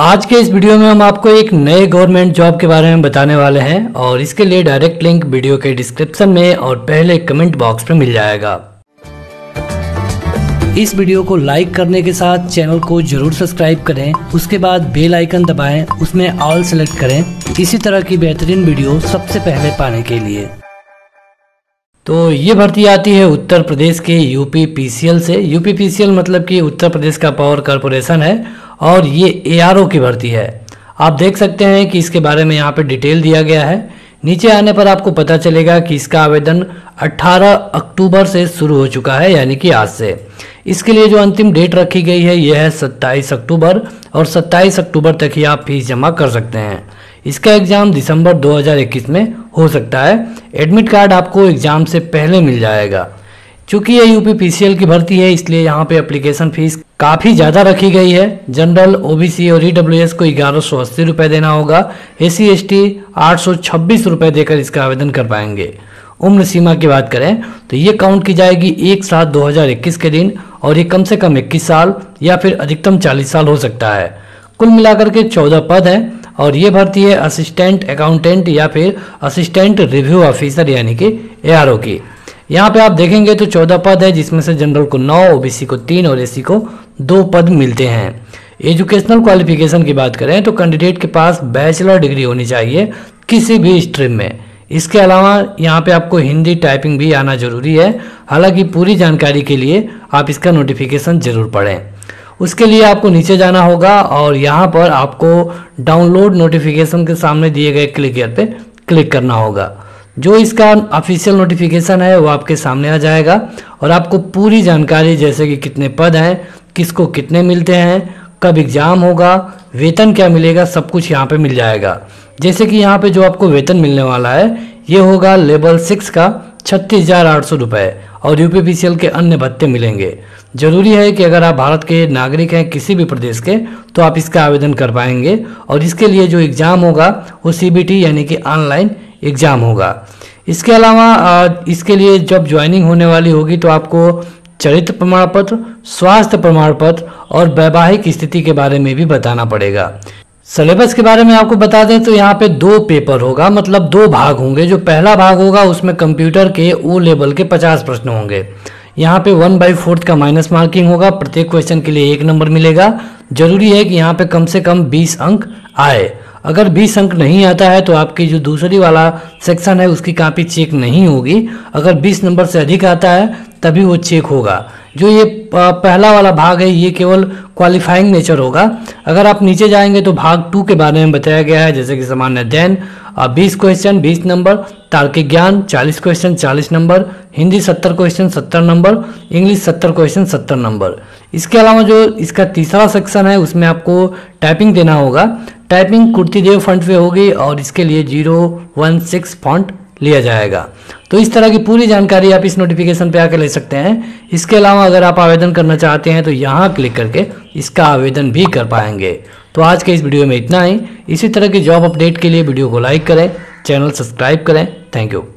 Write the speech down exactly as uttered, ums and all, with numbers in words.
आज के इस वीडियो में हम आपको एक नए गवर्नमेंट जॉब के बारे में बताने वाले हैं और इसके लिए डायरेक्ट लिंक वीडियो के डिस्क्रिप्शन में और पहले कमेंट बॉक्स में मिल जाएगा। इस वीडियो को लाइक करने के साथ चैनल को जरूर सब्सक्राइब करें, उसके बाद बेल आइकन दबाएं, उसमें ऑल सेलेक्ट करें इसी तरह की बेहतरीन वीडियो सबसे पहले पाने के लिए। तो ये भर्ती आती है उत्तर प्रदेश के यूपीपीसीएल से। यूपीपीसीएल मतलब कि उत्तर प्रदेश का पावर कॉरपोरेशन है और ये एआरओ की भर्ती है। आप देख सकते हैं कि इसके बारे में यहाँ पे डिटेल दिया गया है। नीचे आने पर आपको पता चलेगा कि इसका आवेदन अठारह अक्टूबर से शुरू हो चुका है, यानी कि आज से। इसके लिए जो अंतिम डेट रखी गई है यह है सत्ताईस अक्टूबर और सत्ताईस अक्टूबर तक ही आप फीस जमा कर सकते हैं। इसका एग्ज़ाम दिसंबर दो हज़ार इक्कीस में हो सकता है। एडमिट कार्ड आपको एग्ज़ाम से पहले मिल जाएगा। चूँकि ये यूपीपीसीएल की भर्ती है इसलिए यहाँ पे एप्लीकेशन फ़ीस काफ़ी ज़्यादा रखी गई है। जनरल, ओबीसी और ईडब्ल्यूएस को ग्यारह सौ अस्सी रुपये देना होगा। एससी, एसटी आठ सौ छब्बीस रुपये देकर इसका आवेदन कर पाएंगे। उम्र सीमा की बात करें तो ये काउंट की जाएगी एक सात दो हज़ार इक्कीस के दिन और ये कम से कम इक्कीस साल या फिर अधिकतम चालीस साल हो सकता है। कुल मिलाकर के चौदह पद हैं और ये भर्ती है असिस्टेंट अकाउंटेंट या फिर असिस्टेंट रिव्यू ऑफिसर यानी कि एआरओ की। यहाँ पे आप देखेंगे तो चौदह पद है जिसमें से जनरल को नौ, ओबीसी को तीन और एससी को दो पद मिलते हैं। एजुकेशनल क्वालिफिकेशन की बात करें तो कैंडिडेट के पास बैचलर डिग्री होनी चाहिए किसी भी स्ट्रीम में। इसके अलावा यहाँ पे आपको हिंदी टाइपिंग भी आना जरूरी है। हालांकि पूरी जानकारी के लिए आप इसका नोटिफिकेशन जरूर पढ़ें। उसके लिए आपको नीचे जाना होगा और यहाँ पर आपको डाउनलोड नोटिफिकेशन के सामने दिए गए क्लिक हियर पे क्लिक करना होगा। जो इसका ऑफिशियल नोटिफिकेशन है वो आपके सामने आ जाएगा और आपको पूरी जानकारी जैसे कि कितने पद हैं, किसको कितने मिलते हैं, कब एग्ज़ाम होगा, वेतन क्या मिलेगा, सब कुछ यहाँ पे मिल जाएगा। जैसे कि यहाँ पे जो आपको वेतन मिलने वाला है ये होगा लेवल सिक्स का छत्तीस हज़ार आठ सौ रुपये और यूपीपीसीएल के अन्य भत्ते मिलेंगे। जरूरी है कि अगर आप भारत के नागरिक हैं किसी भी प्रदेश के तो आप इसका आवेदन कर पाएंगे और इसके लिए जो एग्ज़ाम होगा वो सीबीटी यानी कि ऑनलाइन एग्ज़ाम होगा। इसके अलावा इसके लिए जब ज्वाइनिंग होने वाली होगी तो आपको चरित्र प्रमाण पत्र, स्वास्थ्य प्रमाण पत्र और वैवाहिक स्थिति के बारे में भी बताना पड़ेगा। सिलेबस के बारे में आपको बता दें तो यहाँ पे दो पेपर होगा, मतलब दो भाग होंगे। जो पहला भाग होगा उसमें कंप्यूटर के ओ लेवल के पचास प्रश्न होंगे। यहाँ पे वन बाई फोर्थ का माइनस मार्किंग होगा। प्रत्येक क्वेश्चन के लिए एक नंबर मिलेगा। जरूरी है कि यहाँ पे कम से कम बीस अंक आए। अगर बीस अंक नहीं आता है तो आपकी जो दूसरी वाला सेक्शन है उसकी कापी चेक नहीं होगी। अगर बीस नंबर से अधिक आता है तभी वो चेक होगा। जो ये पहला वाला भाग है ये केवल क्वालिफाइंग नेचर होगा। अगर आप नीचे जाएंगे तो भाग टू के बारे में बताया गया है, जैसे कि सामान्य अध्ययन बीस क्वेश्चन बीस नंबर, तार्किक ज्ञान चालीस क्वेश्चन चालीस नंबर, हिंदी सत्तर क्वेश्चन सत्तर नंबर, इंग्लिश सत्तर क्वेश्चन सत्तर नंबर। इसके अलावा जो इसका तीसरा सेक्शन है उसमें आपको टाइपिंग देना होगा। टाइपिंग कृतिदेव फॉन्ट पे होगी और इसके लिए जीरो वन सिक्स फॉन्ट लिया जाएगा। तो इस तरह की पूरी जानकारी आप इस नोटिफिकेशन पे आकर ले सकते हैं। इसके अलावा अगर आप आवेदन करना चाहते हैं तो यहाँ क्लिक करके इसका आवेदन भी कर पाएंगे। तो आज के इस वीडियो में इतना ही। इसी तरह के जॉब अपडेट के लिए वीडियो को लाइक करें, चैनल सब्सक्राइब करें। Thank you.